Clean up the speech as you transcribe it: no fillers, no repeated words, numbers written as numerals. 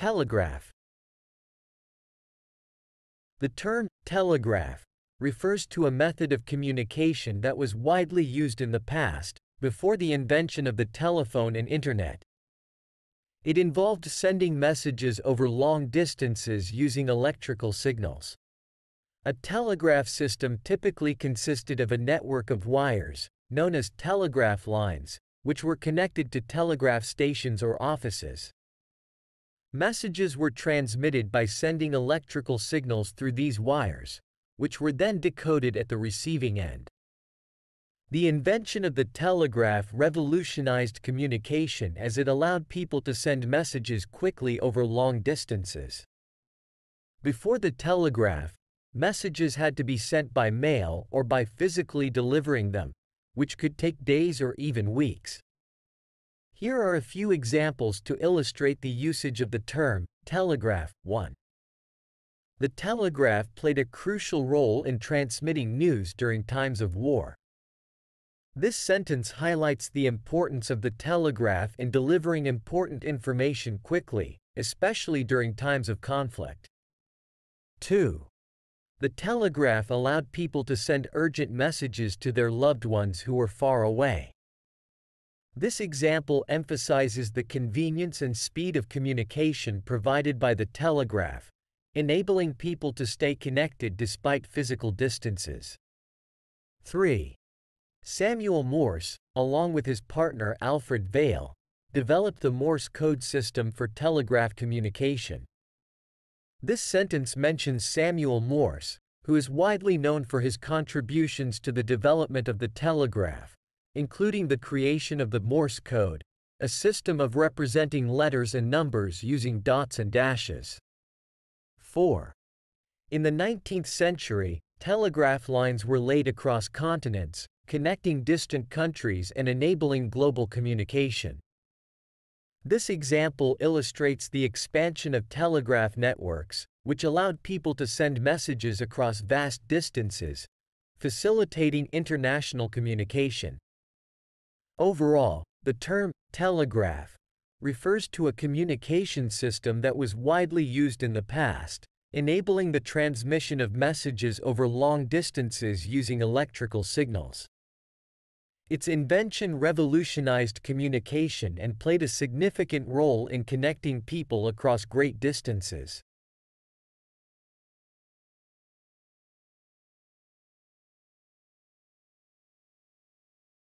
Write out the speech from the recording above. Telegraph. The term telegraph refers to a method of communication that was widely used in the past, before the invention of the telephone and internet. It involved sending messages over long distances using electrical signals. A telegraph system typically consisted of a network of wires, known as telegraph lines, which were connected to telegraph stations or offices. Messages were transmitted by sending electrical signals through these wires, which were then decoded at the receiving end. The invention of the telegraph revolutionized communication as it allowed people to send messages quickly over long distances. Before the telegraph, messages had to be sent by mail or by physically delivering them, which could take days or even weeks. Here are a few examples to illustrate the usage of the term telegraph. 1. The telegraph played a crucial role in transmitting news during times of war. This sentence highlights the importance of the telegraph in delivering important information quickly, especially during times of conflict. 2. The telegraph allowed people to send urgent messages to their loved ones who were far away. This example emphasizes the convenience and speed of communication provided by the telegraph, enabling people to stay connected despite physical distances. 3. Samuel Morse, along with his partner Alfred Vail, developed the Morse code system for telegraph communication. This sentence mentions Samuel Morse, who is widely known for his contributions to the development of the telegraph, including the creation of the Morse code, a system of representing letters and numbers using dots and dashes. 4. In the 19th century, telegraph lines were laid across continents, connecting distant countries and enabling global communication. This example illustrates the expansion of telegraph networks, which allowed people to send messages across vast distances, facilitating international communication. Overall, the term telegraph refers to a communication system that was widely used in the past, enabling the transmission of messages over long distances using electrical signals. Its invention revolutionized communication and played a significant role in connecting people across great distances.